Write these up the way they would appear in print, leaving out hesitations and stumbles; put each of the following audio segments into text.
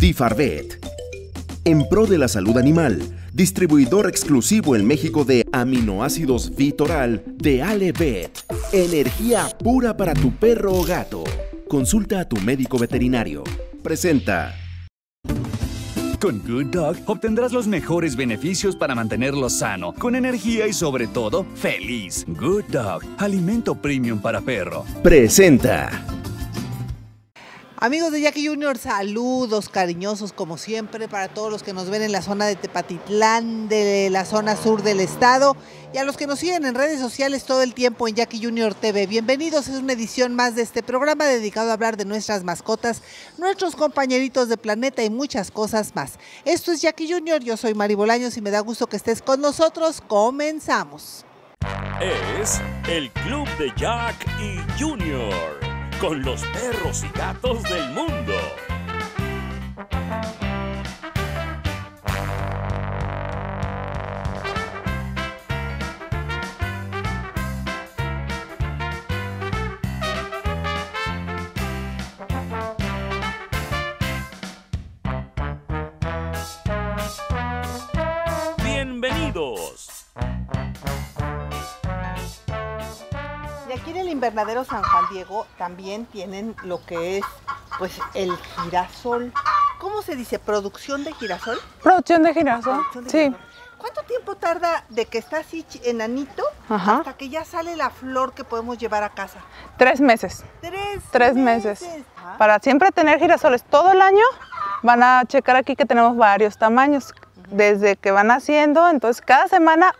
Tifarvet, en pro de la salud animal, distribuidor exclusivo en México de aminoácidos Vitoral de Alebet. Energía pura para tu perro o gato. Consulta a tu médico veterinario. Presenta. Con Good Dog obtendrás los mejores beneficios para mantenerlo sano, con energía y sobre todo, feliz. Good Dog, alimento premium para perro. Presenta. Amigos de Jackie Junior, saludos cariñosos como siempre para todos los que nos ven en la zona de Tepatitlán, de la zona sur del estado, y a los que nos siguen en redes sociales todo el tiempo en Jackie Junior TV. Bienvenidos, es una edición más de este programa dedicado a hablar de nuestras mascotas, nuestros compañeritos de planeta y muchas cosas más. Esto es Jackie Junior, yo soy Mari Bolaños y me da gusto que estés con nosotros. Comenzamos. Es el Club de Jackie Junior, con los perros y gatos del mundo. Bienvenidos. Y aquí en el Invernadero San Juan Diego también tienen lo que es, pues, el girasol. ¿Cómo se dice? ¿Producción de girasol? Producción de girasol, producción de girasol. ¿Cuánto tiempo tarda de que está así enanito, ajá, hasta que ya sale la flor que podemos llevar a casa? 3 meses. Tres meses. ¿Ah? Para siempre tener girasoles todo el año. Van a checar aquí que tenemos varios tamaños. Desde que van haciendo, entonces cada semana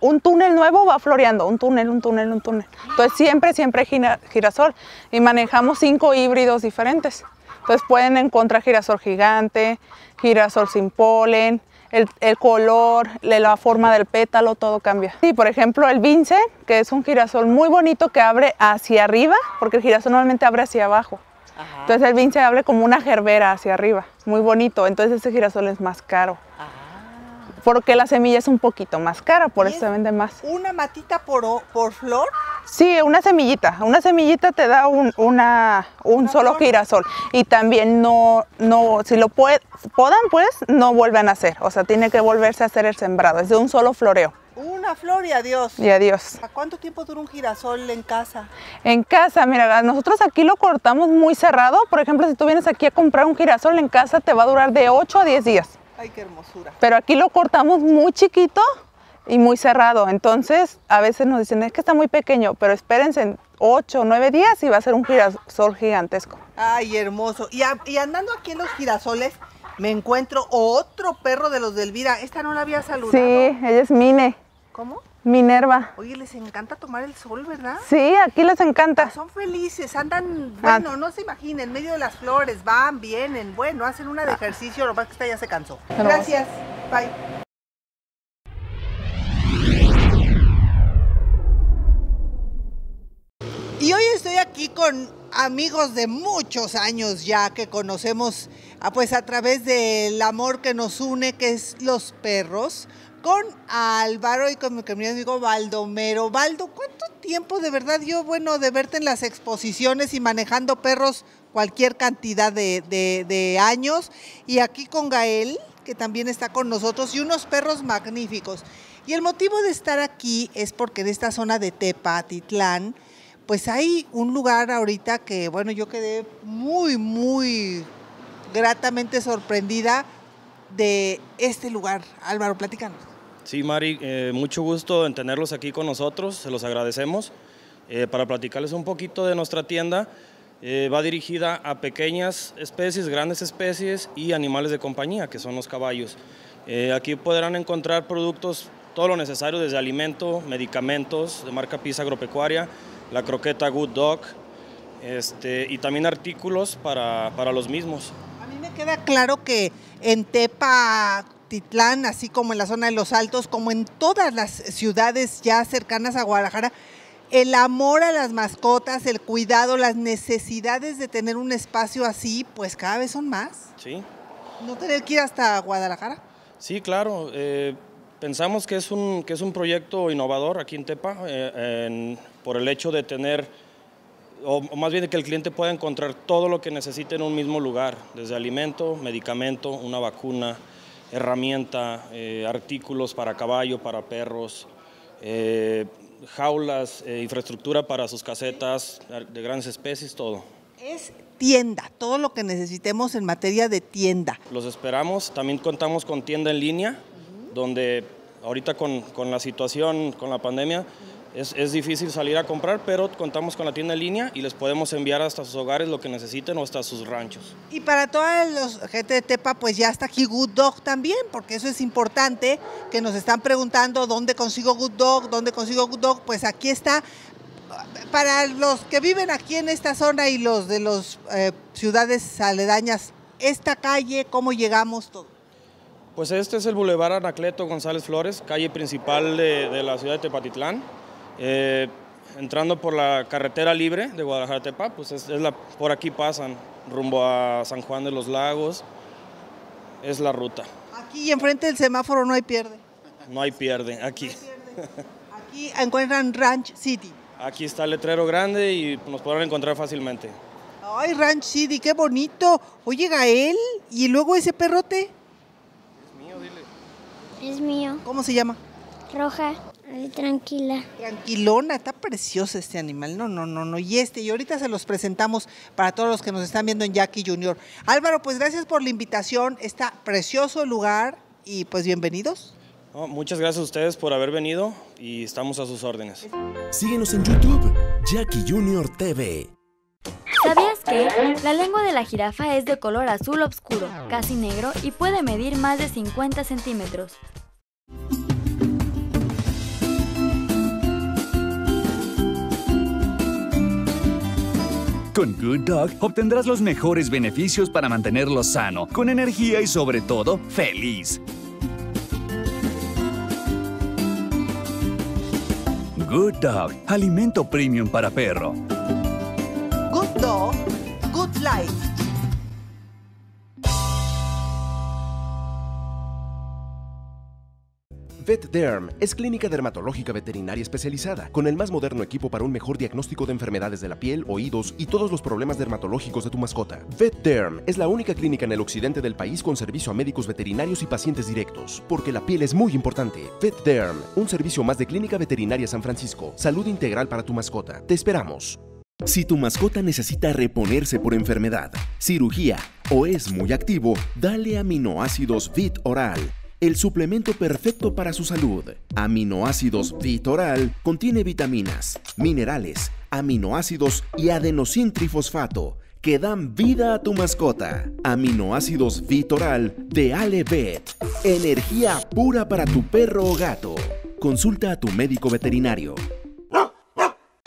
un túnel nuevo va floreando, un túnel. Entonces siempre girasol, y manejamos 5 híbridos diferentes. Entonces pueden encontrar girasol gigante, girasol sin polen, el color, la forma del pétalo, todo cambia. Sí, por ejemplo el Vince, que es un girasol muy bonito que abre hacia arriba, porque el girasol normalmente abre hacia abajo. Ajá. Entonces el Vince abre como una gerbera hacia arriba, muy bonito, entonces ese girasol es más caro. Ajá. Porque la semilla es un poquito más cara, por eso se vende más. ¿Una matita por flor? Sí, una semillita te da un solo girasol. Y también no si lo podan, pues no vuelven a hacer, o sea, tiene que volverse a hacer el sembrado, es de un solo floreo. Una flor y adiós. Y adiós. ¿A cuánto tiempo dura un girasol en casa? En casa, mira, nosotros aquí lo cortamos muy cerrado. Por ejemplo, si tú vienes aquí a comprar un girasol en casa, te va a durar de 8 a 10 días. ¡Ay, qué hermosura! Pero aquí lo cortamos muy chiquito y muy cerrado. Entonces, a veces nos dicen, es que está muy pequeño, pero espérense en 8 o 9 días y va a ser un girasol gigantesco. ¡Ay, hermoso! Y andando aquí en los girasoles, me encuentro otro perro de los de Elvira. Esta no la había saludado. Sí, ella es Mine. ¿Cómo? Minerva. Oye, les encanta tomar el sol, ¿verdad? Sí, aquí les encanta. Son felices, andan, bueno, no se imaginen, en medio de las flores, van, vienen, bueno, hacen una de ejercicio, lo más que esta ya se cansó. Gracias, bye. Y hoy estoy aquí con amigos de muchos años ya que conocemos, pues a través del amor que nos une, que es los perros, con Álvaro y con mi querido amigo Baldomero. Baldo, ¿cuánto tiempo de verdad yo, bueno, de verte en las exposiciones y manejando perros cualquier cantidad de años? Y aquí con Gael, que también está con nosotros, y unos perros magníficos. Y el motivo de estar aquí es porque en esta zona de Tepatitlán, pues hay un lugar ahorita que, bueno, yo quedé muy, muy gratamente sorprendida de este lugar. Álvaro, platícanos. Sí, Mari, mucho gusto en tenerlos aquí con nosotros, se los agradecemos. Para platicarles un poquito de nuestra tienda, va dirigida a pequeñas especies, grandes especies y animales de compañía, que son los caballos. Aquí podrán encontrar productos, todo lo necesario, desde alimento, medicamentos, de marca Pisa Agropecuaria, la croqueta Good Dog, y también artículos para los mismos. A mí me queda claro que en Tepatitlán, así como en la zona de Los Altos, como en todas las ciudades ya cercanas a Guadalajara, el amor a las mascotas, el cuidado, las necesidades de tener un espacio así, pues cada vez son más. Sí. ¿No tener que ir hasta Guadalajara? Sí, claro. Pensamos que es un proyecto innovador aquí en Tepa, por el hecho de tener o más bien que el cliente pueda encontrar todo lo que necesite en un mismo lugar, desde alimento, medicamento, una vacuna, herramienta, artículos para caballo, para perros, jaulas, infraestructura para sus casetas, de grandes especies, todo. Es tienda, todo lo que necesitemos en materia de tienda. Los esperamos, también contamos con tienda en línea, donde ahorita con la situación, con la pandemia, es difícil salir a comprar, pero contamos con la tienda en línea y les podemos enviar hasta sus hogares lo que necesiten o hasta sus ranchos. Y para toda la gente de Tepa, pues ya está aquí Good Dog también, porque eso es importante, que nos están preguntando dónde consigo Good Dog, pues aquí está. Para los que viven aquí en esta zona y los de las ciudades aledañas, esta calle, ¿cómo llegamos todos? Pues este es el Boulevard Anacleto González Flores, calle principal de la ciudad de Tepatitlán. Entrando por la carretera libre de Guadalajara-Tepa, pues por aquí pasan, rumbo a San Juan de los Lagos, es la ruta. Aquí enfrente del semáforo no hay pierde. No hay pierde, aquí. No hay pierde. Aquí encuentran Ranch City. Aquí está el letrero grande y nos podrán encontrar fácilmente. Ay, Ranch City, qué bonito. Oye, Gael, ¿y luego ese perrote? Es mío. ¿Cómo se llama? Roja, tranquila. Tranquilona, está precioso este animal. No. Y ahorita se los presentamos para todos los que nos están viendo en Jackie Junior. Álvaro, pues gracias por la invitación. Está precioso el lugar y pues bienvenidos. No, muchas gracias a ustedes por haber venido y estamos a sus órdenes. Síguenos en YouTube, Jackie Junior TV. ¿Sabías que la lengua de la jirafa es de color azul oscuro, casi negro y puede medir más de 50 centímetros? Con Good Dog obtendrás los mejores beneficios para mantenerlo sano, con energía y sobre todo, feliz. Good Dog, alimento premium para perro. Good Dog, Good Life. VetDerm es clínica dermatológica veterinaria especializada, con el más moderno equipo para un mejor diagnóstico de enfermedades de la piel, oídos y todos los problemas dermatológicos de tu mascota. VetDerm es la única clínica en el occidente del país con servicio a médicos veterinarios y pacientes directos, porque la piel es muy importante. VetDerm, un servicio más de Clínica Veterinaria San Francisco, salud integral para tu mascota. Te esperamos. Si tu mascota necesita reponerse por enfermedad, cirugía o es muy activo, dale aminoácidos Vitoral. El suplemento perfecto para su salud. Aminoácidos Vitoral contiene vitaminas, minerales, aminoácidos y adenosín trifosfato que dan vida a tu mascota. Aminoácidos Vitoral de Alebet. Energía pura para tu perro o gato. Consulta a tu médico veterinario.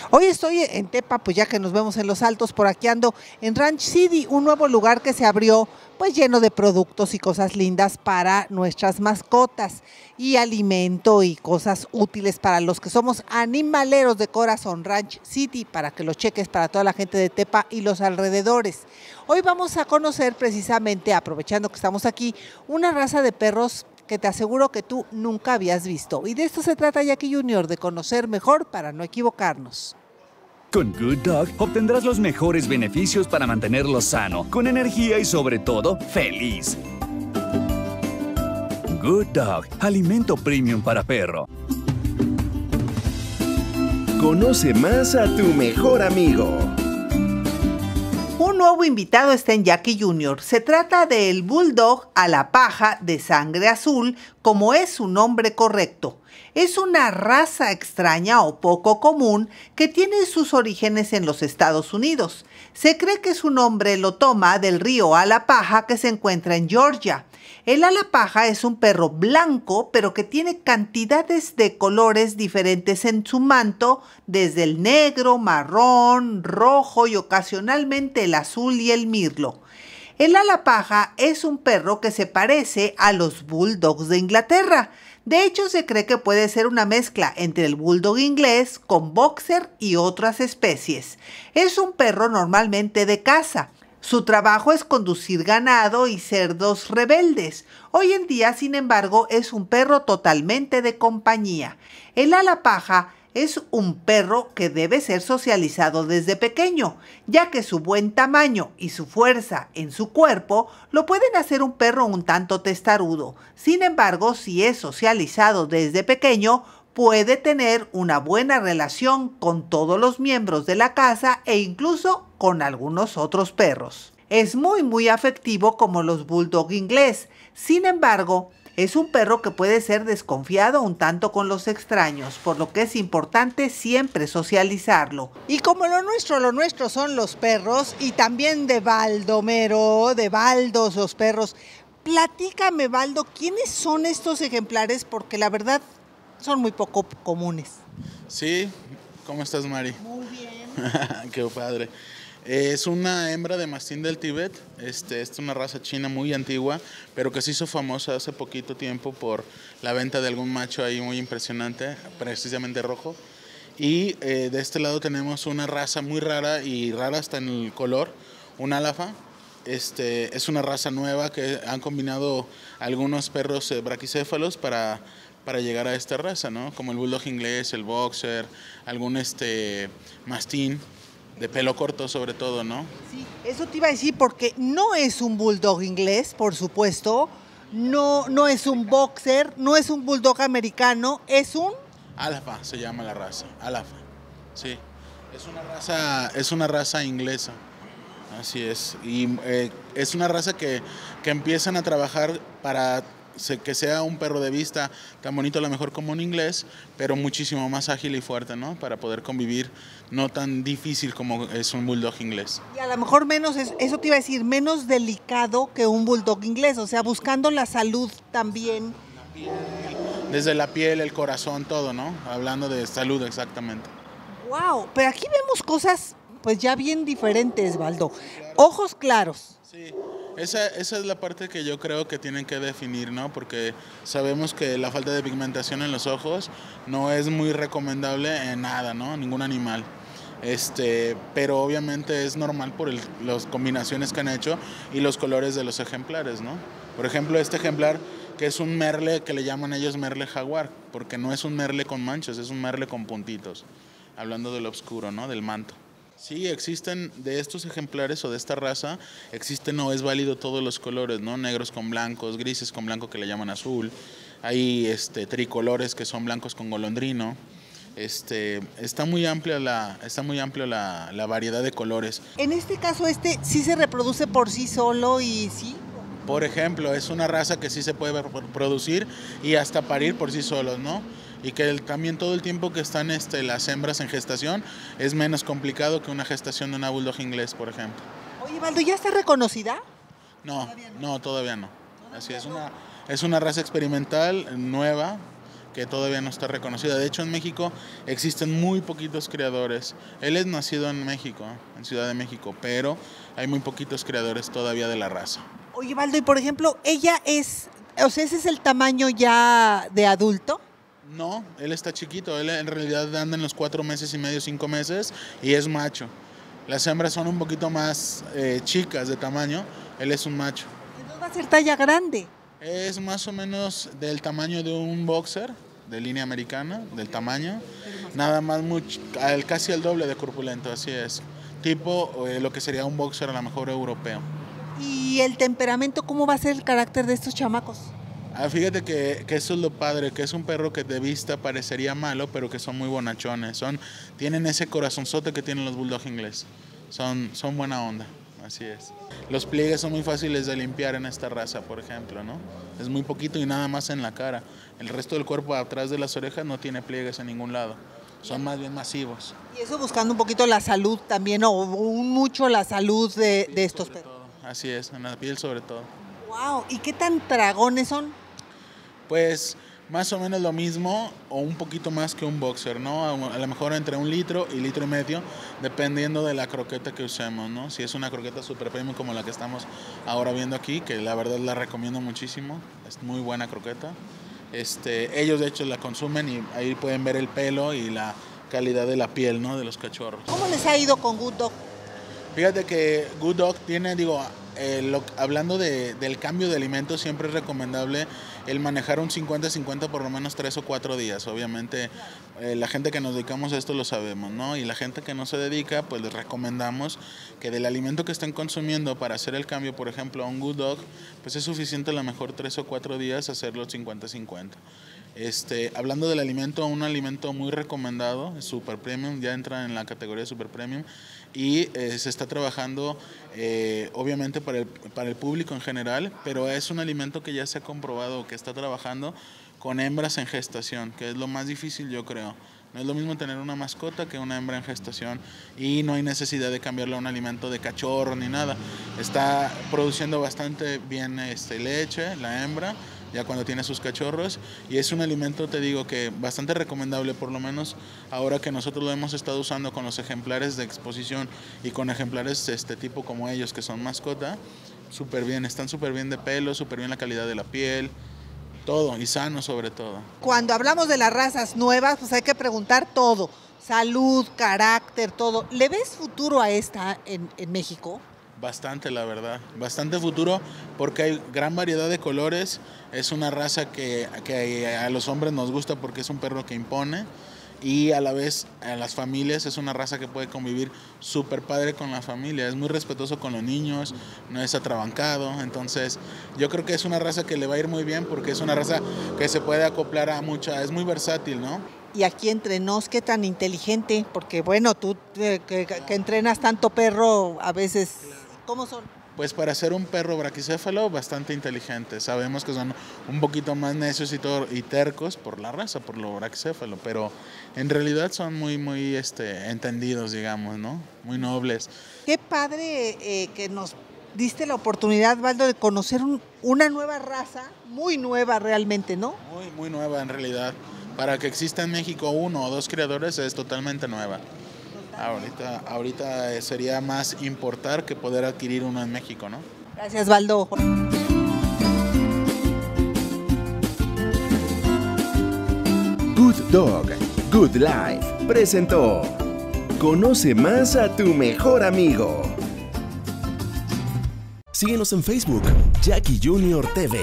Hoy estoy en Tepa, pues ya que nos vemos en Los Altos, por aquí ando en Ranch City, un nuevo lugar que se abrió pues lleno de productos y cosas lindas para nuestras mascotas y alimento y cosas útiles para los que somos animaleros de corazón. Ranch City, para que lo cheques, para toda la gente de Tepa y los alrededores. Hoy vamos a conocer precisamente, aprovechando que estamos aquí, una raza de perros que te aseguro que tú nunca habías visto. Y de esto se trata Jackie Junior, de conocer mejor para no equivocarnos. Con Good Dog obtendrás los mejores beneficios para mantenerlo sano, con energía y sobre todo, feliz. Good Dog, alimento premium para perro. Conoce más a tu mejor amigo. Un nuevo invitado está en Jackie Junior. Se trata del Bulldog Alapaha de sangre azul, como es su nombre correcto. Es una raza extraña o poco común que tiene sus orígenes en los Estados Unidos. Se cree que su nombre lo toma del río Alapaha que se encuentra en Georgia. El Alapaha es un perro blanco, pero que tiene cantidades de colores diferentes en su manto, desde el negro, marrón, rojo y ocasionalmente el azul y el mirlo. El Alapaha es un perro que se parece a los Bulldogs de Inglaterra. De hecho, se cree que puede ser una mezcla entre el Bulldog inglés con Boxer y otras especies. Es un perro normalmente de caza. Su trabajo es conducir ganado y cerdos rebeldes. Hoy en día, sin embargo, es un perro totalmente de compañía. El Alapaha es un perro que debe ser socializado desde pequeño, ya que su buen tamaño y su fuerza en su cuerpo lo pueden hacer un perro un tanto testarudo. Sin embargo, si es socializado desde pequeño, puede tener una buena relación con todos los miembros de la casa e incluso con algunos otros perros. Es muy afectivo como los bulldog inglés. Sin embargo, es un perro que puede ser desconfiado un tanto con los extraños, por lo que es importante siempre socializarlo. Y como lo nuestro son los perros y también de Baldomero, de Baldos los perros. Platícame, Baldo, ¿quiénes son estos ejemplares? Porque la verdad son muy poco comunes. Sí, ¿cómo estás, Mari? Muy bien. Qué padre. Es una hembra de mastín del Tíbet, es una raza china muy antigua, pero que se hizo famosa hace poquito tiempo por la venta de algún macho ahí muy impresionante, precisamente rojo. Y de este lado tenemos una raza muy rara y rara hasta en el color, un alafa. Es una raza nueva que han combinado algunos perros braquicéfalos para llegar a esta raza, ¿no? Como el bulldog inglés, el boxer, algún mastín. De pelo corto sobre todo, ¿no? Sí, eso te iba a decir porque no es un bulldog inglés, por supuesto, no es un boxer, no es un bulldog americano, es un... Alapaha se llama la raza, Alapaha, sí. Es una raza inglesa, así es. Y es una raza que empiezan a trabajar para... que sea un perro de vista tan bonito a lo mejor como un inglés, pero muchísimo más ágil y fuerte, ¿no? Para poder convivir, no tan difícil como es un bulldog inglés. Y a lo mejor menos, eso te iba a decir, menos delicado que un bulldog inglés, o sea, buscando la salud también. Desde la piel, el corazón, todo, ¿no? Hablando de salud exactamente. ¡Wow! Pero aquí vemos cosas pues ya bien diferentes, Baldo. Ojos claros. Sí. Esa es la parte que yo creo que tienen que definir, ¿no? Porque sabemos que la falta de pigmentación en los ojos no es muy recomendable en nada, ¿no? Ningún animal. Pero obviamente es normal por las combinaciones que han hecho y los colores de los ejemplares, ¿no? Por ejemplo, este ejemplar que es un merle, que le llaman ellos merle jaguar, porque no es un merle con manchas, es un merle con puntitos, hablando del oscuro, ¿no? Del manto. Sí, existen de estos ejemplares o de esta raza, no es válido todos los colores, ¿no? Negros con blancos, grises con blanco que le llaman azul, hay tricolores que son blancos con golondrino, está muy amplia la variedad de colores. En este caso sí se reproduce por sí solo y sí. Por ejemplo, es una raza que sí se puede producir y hasta parir por sí solos, ¿no? Y que también todo el tiempo que están las hembras en gestación es menos complicado que una gestación de una bulldog inglés, por ejemplo. Oye, Baldo, ¿ya está reconocida? No, todavía no. Así es, una raza experimental, nueva, que todavía no está reconocida. De hecho, en México existen muy poquitos criadores. Él es nacido en México, en Ciudad de México, pero hay muy poquitos criadores todavía de la raza. Oye, Baldo, y por ejemplo, ella es, o sea, ¿ese es el tamaño ya de adulto? No, él está chiquito, él en realidad anda en los 4 meses y medio, 5 meses y es macho. Las hembras son un poquito más chicas de tamaño, él es un macho. ¿Entonces va a ser talla grande? Es más o menos del tamaño de un boxer, de línea americana, del tamaño, nada más casi el doble de corpulento, así es. Tipo lo que sería un boxer a lo mejor europeo. ¿Y el temperamento, cómo va a ser el carácter de estos chamacos? Ah, fíjate que eso es lo padre, que es un perro que de vista parecería malo, pero que son muy bonachones, tienen ese corazonzote que tienen los bulldog inglés, son buena onda, así es. Los pliegues son muy fáciles de limpiar en esta raza, por ejemplo, ¿no? Es muy poquito y nada más en la cara, el resto del cuerpo atrás de las orejas no tiene pliegues en ningún lado, son más bien masivos. Y eso buscando un poquito la salud también, o mucho la salud de estos perros. Así es, en la piel sobre todo. Wow, ¿y qué tan dragones son? Pues más o menos lo mismo o un poquito más que un boxer, ¿no? A lo mejor entre 1 litro y 1,5 litros, dependiendo de la croqueta que usemos, ¿no? Si es una croqueta super premium como la que estamos ahora viendo aquí, que la verdad la recomiendo muchísimo, es muy buena croqueta. Ellos de hecho la consumen y ahí pueden ver el pelo y la calidad de la piel, ¿no? De los cachorros. ¿Cómo les ha ido con Good Dog? Fíjate que Good Dog tiene, hablando del cambio de alimentos, siempre es recomendable el manejar un 50-50 por lo menos 3 o 4 días. Obviamente la gente que nos dedicamos a esto lo sabemos, ¿no? Y la gente que no se dedica, pues les recomendamos que del alimento que estén consumiendo para hacer el cambio, por ejemplo, a un Good Dog, pues es suficiente a lo mejor 3 o 4 días hacerlo 50-50. Hablando del alimento, un alimento muy recomendado, super premium, ya entra en la categoría de super premium y se está trabajando obviamente para el público en general, pero es un alimento que ya se ha comprobado que está trabajando con hembras en gestación, que es lo más difícil, yo creo. No es lo mismo tener una mascota que una hembra en gestación y no hay necesidad de cambiarle a un alimento de cachorro ni nada. Está produciendo bastante bien leche, la hembra, ya cuando tiene sus cachorros, y es un alimento, te digo, que bastante recomendable, por lo menos ahora que nosotros lo hemos estado usando con los ejemplares de exposición y con ejemplares de este tipo como ellos, que son mascota, súper bien, están súper bien de pelo, súper bien la calidad de la piel, todo, y sano sobre todo. Cuando hablamos de las razas nuevas, pues hay que preguntar todo, salud, carácter, todo. ¿Le ves futuro a esta en México? Bastante, la verdad, bastante futuro, porque hay gran variedad de colores. Es una raza que a los hombres nos gusta porque es un perro que impone, y a la vez a las familias es una raza que puede convivir súper padre con la familia, es muy respetuoso con los niños, no es atrabancado. Entonces yo creo que es una raza que le va a ir muy bien, porque es una raza que se puede acoplar a mucha, es muy versátil, ¿no? Y aquí entre nos, ¿qué tan inteligente? Porque bueno, tú que entrenas tanto perro a veces... ¿Cómo son? Pues para ser un perro braquicéfalo, bastante inteligente. Sabemos que son un poquito más necios y tercos por la raza, por lo braquicéfalo, pero en realidad son muy entendidos, digamos, ¿no? Muy nobles. Qué padre que nos diste la oportunidad, Valdo, de conocer una nueva raza, muy nueva realmente, ¿no? Muy, muy nueva en realidad. Para que exista en México 1 o 2 criadores es totalmente nueva. Ahorita sería más importar que poder adquirir uno en México, ¿no? Gracias, Baldo. Good Dog, Good Life presentó. Conoce más a tu mejor amigo. Síguenos en Facebook, Jackie Junior TV.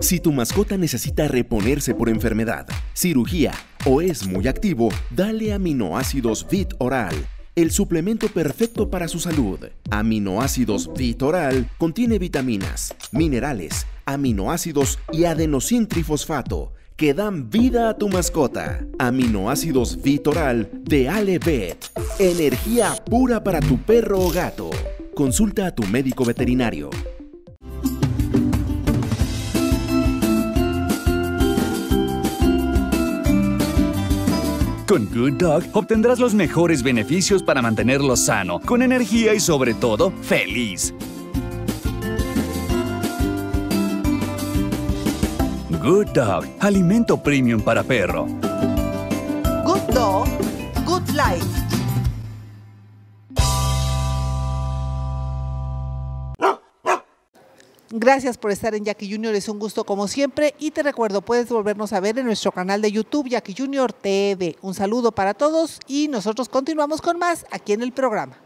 Si tu mascota necesita reponerse por enfermedad, cirugía o es muy activo, dale aminoácidos Vitoral, el suplemento perfecto para su salud. Aminoácidos Vitoral contiene vitaminas, minerales, aminoácidos y adenosín trifosfato que dan vida a tu mascota. Aminoácidos Vitoral de Alebet, energía pura para tu perro o gato. Consulta a tu médico veterinario. Con Good Dog obtendrás los mejores beneficios para mantenerlo sano, con energía y sobre todo, feliz. Good Dog, alimento premium para perro. Good Dog, Good Life. Gracias por estar en Jackie Junior, es un gusto como siempre, y te recuerdo, puedes volvernos a ver en nuestro canal de YouTube, Jackie Junior TV. Un saludo para todos y nosotros continuamos con más aquí en el programa.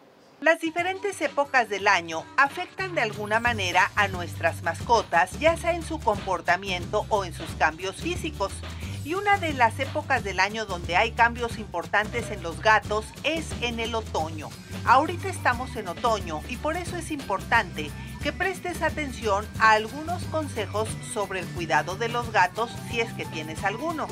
Las diferentes épocas del año afectan de alguna manera a nuestras mascotas, ya sea en su comportamiento o en sus cambios físicos. Y una de las épocas del año donde hay cambios importantes en los gatos es en el otoño. Ahorita estamos en otoño y por eso es importante que prestes atención a algunos consejos sobre el cuidado de los gatos si es que tienes alguno.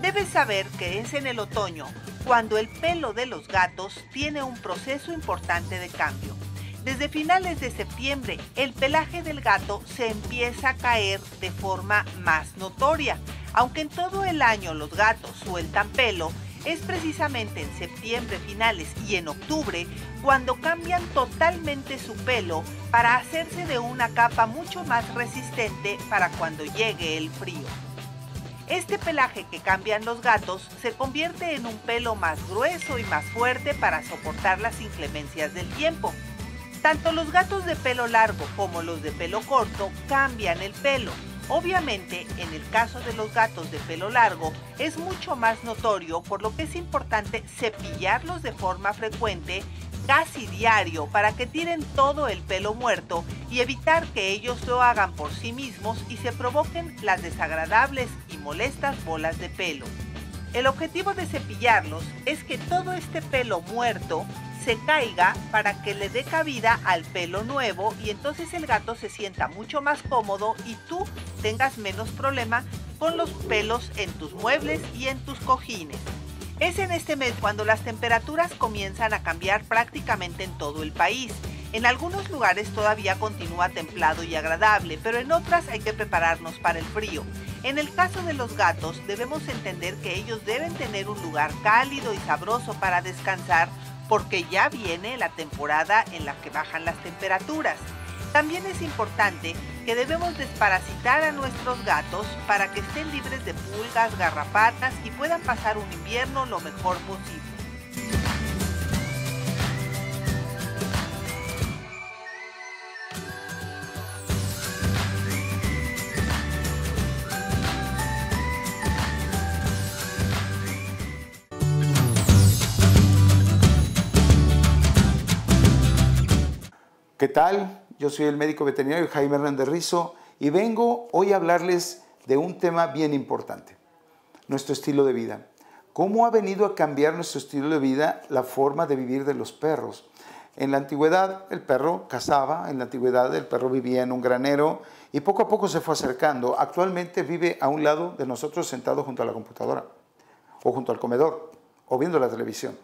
Debes saber que es en el otoño cuando el pelo de los gatos tiene un proceso importante de cambio. Desde finales de septiembre, el pelaje del gato se empieza a caer de forma más notoria. Aunque en todo el año los gatos sueltan pelo, es precisamente en septiembre finales y en octubre cuando cambian totalmente su pelo para hacerse de una capa mucho más resistente para cuando llegue el frío. Este pelaje que cambian los gatos se convierte en un pelo más grueso y más fuerte para soportar las inclemencias del tiempo. Tanto los gatos de pelo largo como los de pelo corto cambian el pelo. Obviamente, en el caso de los gatos de pelo largo, es mucho más notorio, por lo que es importante cepillarlos de forma frecuente casi diario para que tiren todo el pelo muerto y evitar que ellos lo hagan por sí mismos y se provoquen las desagradables y molestas bolas de pelo. El objetivo de cepillarlos es que todo este pelo muerto se caiga para que le dé cabida al pelo nuevo y entonces el gato se sienta mucho más cómodo y tú tengas menos problema con los pelos en tus muebles y en tus cojines. Es en este mes cuando las temperaturas comienzan a cambiar prácticamente en todo el país. En algunos lugares todavía continúa templado y agradable, pero en otras hay que prepararnos para el frío. En el caso de los gatos, debemos entender que ellos deben tener un lugar cálido y sabroso para descansar, porque ya viene la temporada en la que bajan las temperaturas. También es importante que debemos desparasitar a nuestros gatos para que estén libres de pulgas, garrapatas y puedan pasar un invierno lo mejor posible. ¿Qué tal? Yo soy el médico veterinario Jaime Hernández Rizo y vengo hoy a hablarles de un tema bien importante, nuestro estilo de vida. ¿Cómo ha venido a cambiar nuestro estilo de vida la forma de vivir de los perros? En la antigüedad el perro cazaba, en la antigüedad el perro vivía en un granero y poco a poco se fue acercando. Actualmente vive a un lado de nosotros sentado junto a la computadora o junto al comedor o viendo la televisión.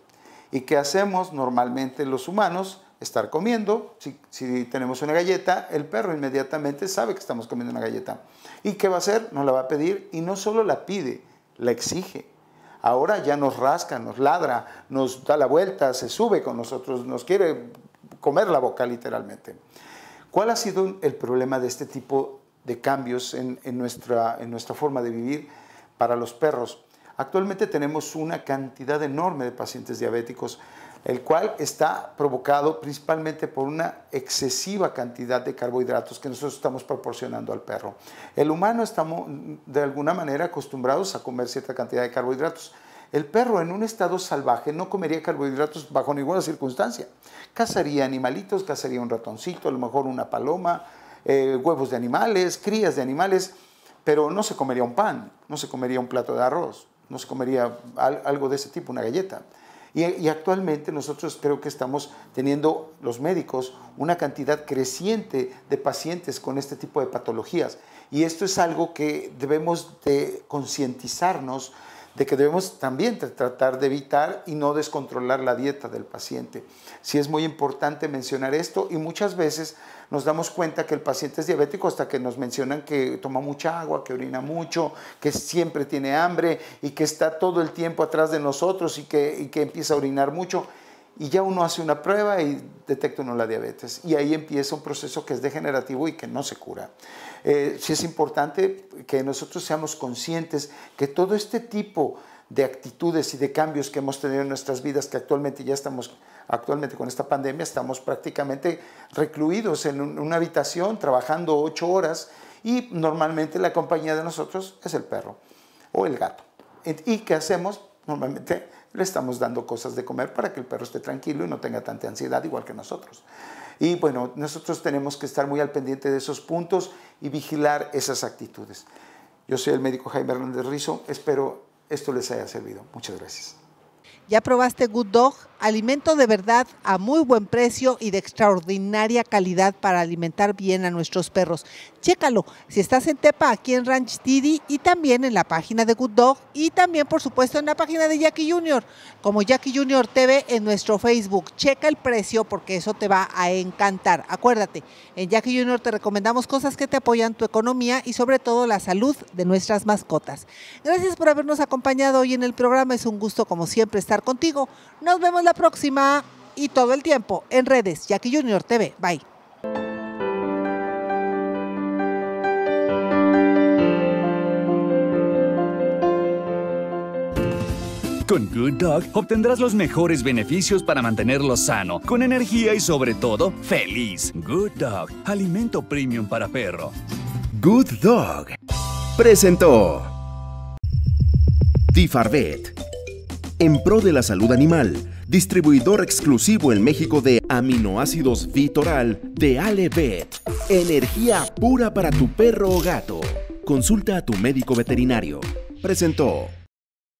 ¿Y qué hacemos normalmente los humanos? Estar comiendo, si tenemos una galleta, el perro inmediatamente sabe que estamos comiendo una galleta. ¿Y qué va a hacer? Nos la va a pedir y no solo la pide, la exige. Ahora ya nos rasca, nos ladra, nos da la vuelta, se sube con nosotros, nos quiere comer la boca literalmente. ¿Cuál ha sido el problema de este tipo de cambios en nuestra forma de vivir para los perros? Actualmente tenemos una cantidad enorme de pacientes diabéticos, el cual está provocado principalmente por una excesiva cantidad de carbohidratos que nosotros estamos proporcionando al perro. El humano estamos de alguna manera acostumbrados a comer cierta cantidad de carbohidratos. El perro en un estado salvaje no comería carbohidratos bajo ninguna circunstancia. Cazaría animalitos, cazaría un ratoncito, a lo mejor una paloma, huevos de animales, crías de animales, pero no se comería un pan, no se comería un plato de arroz, no se comería algo de ese tipo, una galleta. Y actualmente nosotros creo que estamos teniendo, los médicos, una cantidad creciente de pacientes con este tipo de patologías. Y esto es algo que debemos de concientizarnos, de que debemos también tratar de evitar y no descontrolar la dieta del paciente. Sí es muy importante mencionar esto y muchas veces nos damos cuenta que el paciente es diabético hasta que nos mencionan que toma mucha agua, que orina mucho, que siempre tiene hambre y que está todo el tiempo atrás de nosotros y que empieza a orinar mucho. Y ya uno hace una prueba y detecta uno la diabetes. Y ahí empieza un proceso que es degenerativo y que no se cura. Sí es importante que nosotros seamos conscientes que todo este tipo de actitudes y de cambios que hemos tenido en nuestras vidas, que actualmente ya estamos, con esta pandemia, estamos prácticamente recluidos en una habitación, trabajando 8 horas, y normalmente la compañía de nosotros es el perro o el gato. ¿Y qué hacemos? Normalmente le estamos dando cosas de comer para que el perro esté tranquilo y no tenga tanta ansiedad, igual que nosotros. Y bueno, nosotros tenemos que estar muy al pendiente de esos puntos y vigilar esas actitudes. Yo soy el médico Jaime Hernández Rizo, espero esto les haya servido. Muchas gracias. ¿Ya probaste Good Dog? Alimento de verdad a muy buen precio y de extraordinaria calidad para alimentar bien a nuestros perros. Chécalo, si estás en Tepa, aquí en Ranch City y también en la página de Good Dog y también, por supuesto, en la página de Jackie Junior, como Jackie Junior TV en nuestro Facebook. Checa el precio porque eso te va a encantar. Acuérdate, en Jackie Junior te recomendamos cosas que te apoyan tu economía y sobre todo la salud de nuestras mascotas. Gracias por habernos acompañado hoy en el programa. Es un gusto, como siempre, estar contigo. Nos vemos la próxima y todo el tiempo en redes Jackie Junior TV. Bye. Con Good Dog obtendrás los mejores beneficios para mantenerlo sano, con energía y sobre todo feliz. Good Dog, alimento premium para perro. Good Dog presentó Tifarvet. en pro de la salud animal. Distribuidor exclusivo en México de aminoácidos Vitoral de Alebet. Energía pura para tu perro o gato. Consulta a tu médico veterinario. Presentó.